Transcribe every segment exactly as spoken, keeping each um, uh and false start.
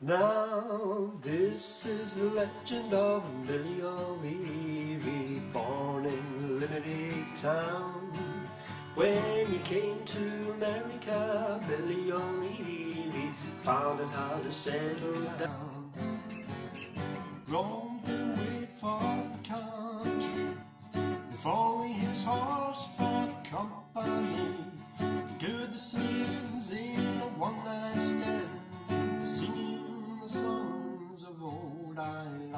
Now this is the legend of Billy O'Leary, born in Limerick town. When he came to America, Billy O'Leary found out how to settle down. Roamed in wait for the country, if only his horse had company. Do the scenes in a one-night stand, singing the songs of old Ireland.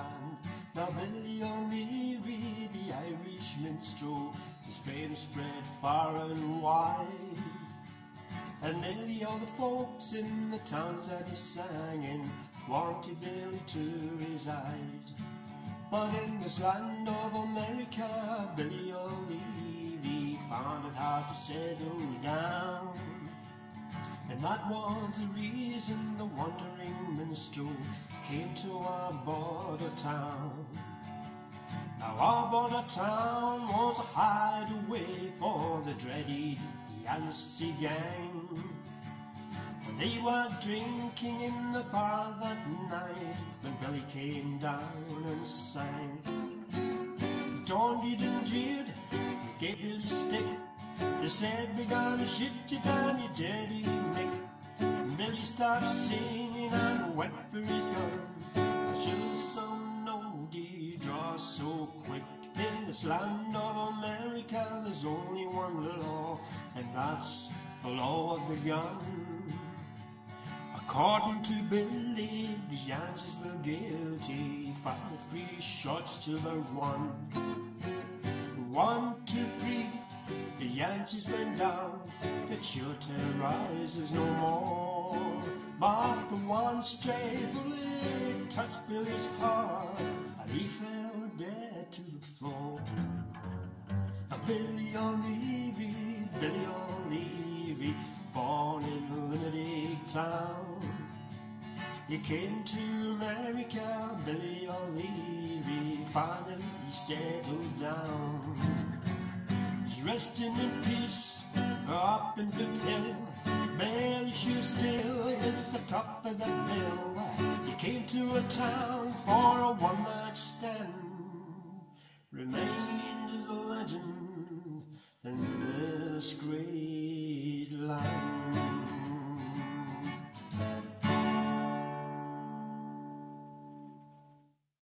Now Billy O'Leary, the Irish minstrel, his fame spread far and wide, and nearly all the folks in the towns that he sang in wanted Billy to reside. But in this land of America, Billy O'Leary found it hard to settle down, and that was the reason the wandering minstrel came to our border town. Now our border town was a hideaway for the dreaded Yancey gang. They were drinking in the bar that night when Billy came down and sang. He taunted and jeered, he gave you the stick. They said, "We're gonna shoot you down, you dirty Nick." And Billy started singing and went for his gun. I should some know he draws so quick. In this land of America, there's only one law, and that's the law of the gun. According to Billy, the Yanceys were guilty, fired three shots till they won. One, two, three, the Yanceys went down, that sure terrorizes no more. But the one stray bullet touched Billy's heart, and he fell dead to the floor. A Billy O'Leary, Billy O'Leary, born in Limerick town. He came to America, Billy O'Leary, finally settled down. He's resting in peace, up in Big Hill. Billy Shoe still is the top of the bill. He came to a town for a one-night stand, remained as a legend in this grave.